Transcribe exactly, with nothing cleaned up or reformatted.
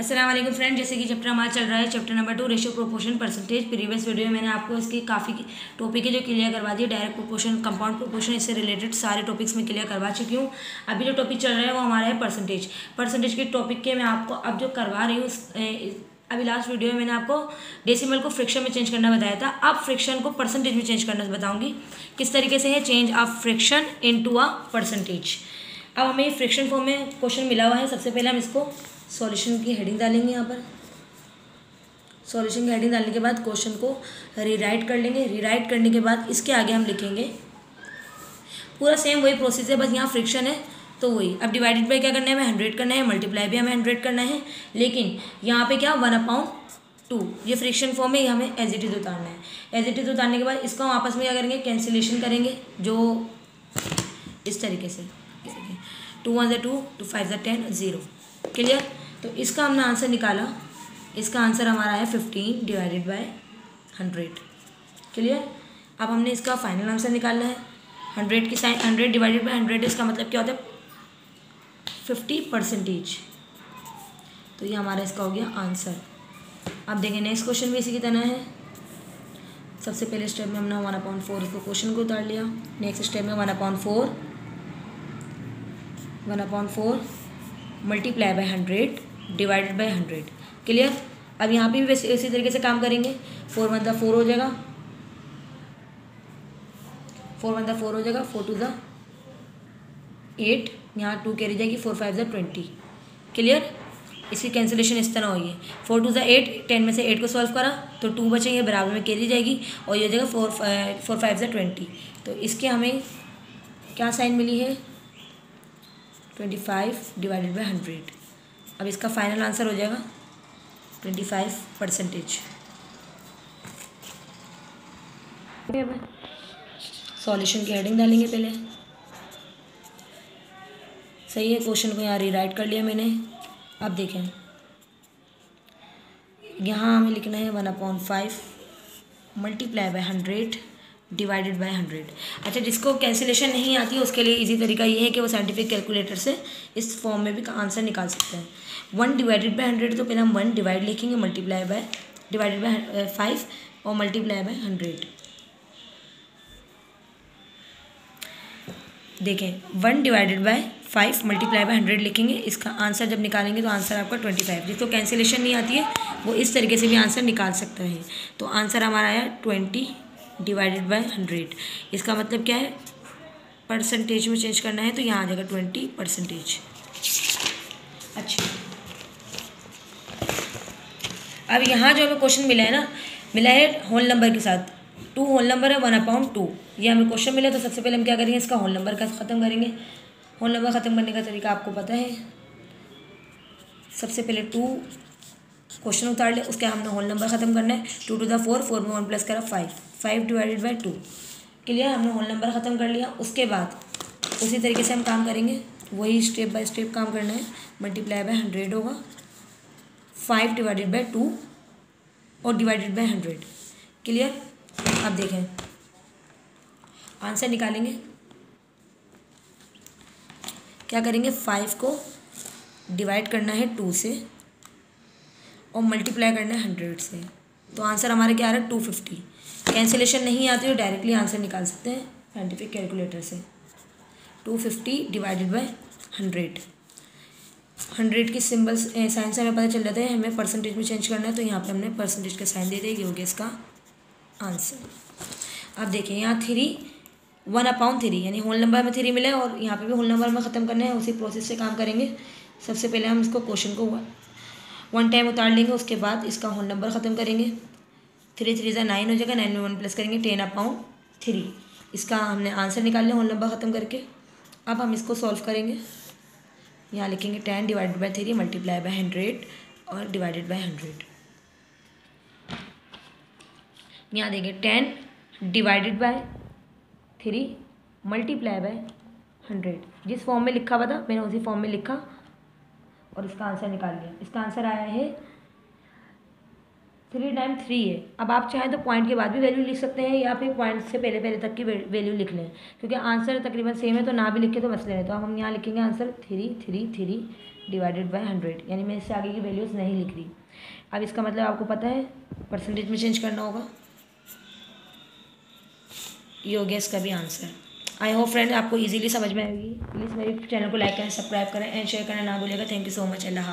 अस्सलाम वालेकुम फ्रेंड, जैसे कि चैप्टर हमारा चल रहा है chapter number two ratio proportion percentage. Previous video में मैंने आपको इसकी काफ़ी टॉपिक है जो क्लियर करवा दी, डायरेक्ट प्रोपोर्शन, कंपाउंड प्रोपोर्शन, इससे रिलेटेड सारे टॉपिक्स में क्लियर करवा चुकी हूँ। अभी जो टॉपिक चल रहा है वो हमारा है परसेंटेज। परसेंटेज के टॉपिक के मैं आपको अब जो करवा रही हूँ, अभी लास्ट वीडियो में मैंने आपको डेसिमल को फ्रैक्शन में चेंज करना बताया था, अब फ्रैक्शन को परसेंटेज में चेंज करना बताऊँगी किस तरीके से है change of fraction into a percentage. अब हमें फ्रैक्शन फॉर्म में क्वेश्चन मिला हुआ है, सबसे पहले हम इसको सॉल्यूशन की हेडिंग डालेंगे। यहाँ पर सॉल्यूशन की हेडिंग डालने के बाद क्वेश्चन को रीराइट कर लेंगे। रीराइट करने के बाद इसके आगे हम लिखेंगे, पूरा सेम वही प्रोसेस है, बस यहाँ फ्रैक्शन है तो वही। अब डिवाइडेड बाई क्या करना है, हमें हंड्रेड करना है, मल्टीप्लाई भी हमें हंड्रेड करना है, लेकिन यहाँ पे क्या वन अपॉन टू, ये फ्रैक्शन फॉर्म में हमें एज इट इज उतारना है। एज इट इज उतारने के बाद इसको हम आपस में क्या करेंगे, कैंसिलेशन करेंगे, जो इस तरीके से टू वन ज़ा टू, टू फाइव ज़ा टेन, ज़ीरो। क्लियर, तो इसका हमने आंसर निकाला, इसका आंसर हमारा है fifteen divided by hundred. Clear, अब हमने इसका फाइनल आंसर निकालना है। हंड्रेड की sign hundred divided by hundred, इसका मतलब क्या होता है फिफ्टी परसेंटेज। तो ये हमारा इसका हो गया आंसर। अब देखें नेक्स्ट क्वेश्चन भी इसी की तरह है। सबसे पहले स्टेप में हमने वन अपॉइंट फोर इसको क्वेश्चन को उतार लिया, नेक्स्ट स्टेप में one upon four one upon four multiply by hundred divided by hundred. Clear, अब यहाँ पे भी वैसे इसी तरीके से काम करेंगे। फोर वन दा फोर हो जाएगा, फोर वन दा फोर हो जाएगा, फोर टू दा एट, यहाँ टू कैरी जाएगी, फोर फाइव दा ट्वेंटी। क्लियर, इसकी कैंसिलेशन इस तरह होगी, फोर टू ज़ा एट, टेन में से एट को सॉल्व करा तो टू बचेंगे, बराबर में कैरी जाएगी और ये हो जाएगा फोर फोर फाइव ज़ा ट्वेंटी। तो इसके हमें क्या साइन मिली है, twenty five divided by hundred. अब इसका फाइनल आंसर हो जाएगा ट्वेंटी फाइव परसेंटेज। सॉल्यूशन की हेडिंग डालेंगे पहले, सही है, क्वेश्चन को यहाँ रीराइट कर लिया मैंने। अब देखें यहाँ हमें लिखना है one upon five multiply by hundred divided by hundred. अच्छा, जिसको कैंसिलेशन नहीं आती है उसके लिए इजी तरीका ये है कि वो साइंटिफिक कैलकुलेटर से इस फॉर्म में भी आंसर निकाल सकते हैं। वन डिवाइडेड बाय हंड्रेड, तो पहले हम वन डिवाइड लिखेंगे, multiply by divided by five और मल्टीप्लाई बाय हंड्रेड। देखें one divided by five multiply by hundred लिखेंगे, इसका आंसर जब निकालेंगे तो आंसर आपका ट्वेंटी फाइव। जिसको कैंसिलेशन नहीं आती है वो इस तरीके से भी आंसर निकाल सकता है। तो आंसर हमारा आया ट्वेंटी डिवाइडेड बाय हंड्रेड। इसका मतलब क्या है, परसेंटेज में चेंज करना है तो यहाँ आ जाएगा ट्वेंटी परसेंटेज। अच्छा, अब यहाँ जो हमें क्वेश्चन मिला है ना, मिला है होल नंबर के साथ, टू होल नंबर है, वन अपॉन टू, ये हमें क्वेश्चन मिला। तो सबसे पहले हम क्या करेंगे, इसका होल नंबर का ख़त्म करेंगे। होल नंबर ख़त्म करने का तरीका आपको पता है, सबसे पहले टू क्वेश्चन उतार ले, उसके हमने होल नंबर ख़त्म करना है। टू टू दा फोर, फोर में वन प्लस करा five, five divided by two. Clear, हमने होल नंबर ख़त्म कर लिया। उसके बाद उसी तरीके से हम काम करेंगे, वही स्टेप बाय स्टेप काम करना है। मल्टीप्लाई बाय हंड्रेड होगा, फाइव डिवाइडेड बाई टू और डिवाइडेड बाई हंड्रेड। क्लियर, आप देखें आंसर निकालेंगे, क्या करेंगे, फाइव को डिवाइड करना है टू से और मल्टीप्लाई करना है हंड्रेड से। तो आंसर हमारा क्या आ रहा है, टू फिफ्टी। कैंसिलेशन नहीं आती तो डायरेक्टली आंसर निकाल सकते हैं साइंटिफिक कैलकुलेटर से। Two fifty divided by hundred, hundred के सिंबल्स साइन से हमें पता चल जाता है, हमें परसेंटेज में चेंज करना है तो यहाँ पे हमने परसेंटेज का साइन दे दिया, ये हो गया इसका आंसर। अब देखें यहाँ थ्री, वन अपॉन थ्री, यानी होल नंबर में थ्री मिला है और यहाँ पर भी होल नंबर में ख़त्म करना है, उसी प्रोसेस से काम करेंगे। सबसे पहले हम इसको क्वेश्चन को वन टाइम उतार लेंगे, उसके बाद इसका होल नंबर ख़त्म करेंगे। थ्री थ्री ज़ा नाइन हो जाएगा, नाइन में वन प्लस करेंगे, टेन अपॉन थ्री, इसका हमने आंसर निकाल लिया होल नंबर ख़त्म करके। अब हम इसको सॉल्व करेंगे, यहाँ लिखेंगे ten divided by three multiply by hundred और डिवाइडेड बाई हंड्रेड। यहाँ देंगे ten divided by three multiply by hundred, जिस फॉर्म में लिखा हुआ था मैंने उसी फॉर्म में लिखा और इसका आंसर निकाल लिया। इसका आंसर आया है थ्री टाइम थ्री है। अब आप चाहें तो पॉइंट के बाद भी वैल्यू लिख सकते हैं या फिर पॉइंट से पहले पहले तक की वैल्यू लिख लें, क्योंकि आंसर तकरीबन सेम है तो ना भी लिखे तो मसले नहीं। तो हम यहाँ लिखेंगे answer three three three divided by hundred, यानी मैं इससे आगे की वैल्यूज़ नहीं लिख रही। अब इसका मतलब आपको पता है परसेंटेज में चेंज करना होगा। ये हो गया इसका भी आंसर। आई होप फ्रेंड आपको इजीली समझ में आएगी। प्लीज़ मेरे चैनल को लाइक करें, सब्सक्राइब करें एंड शेयर करना ना भूलिएगा। Thank you so much. अल्लाह हाफ़िज़।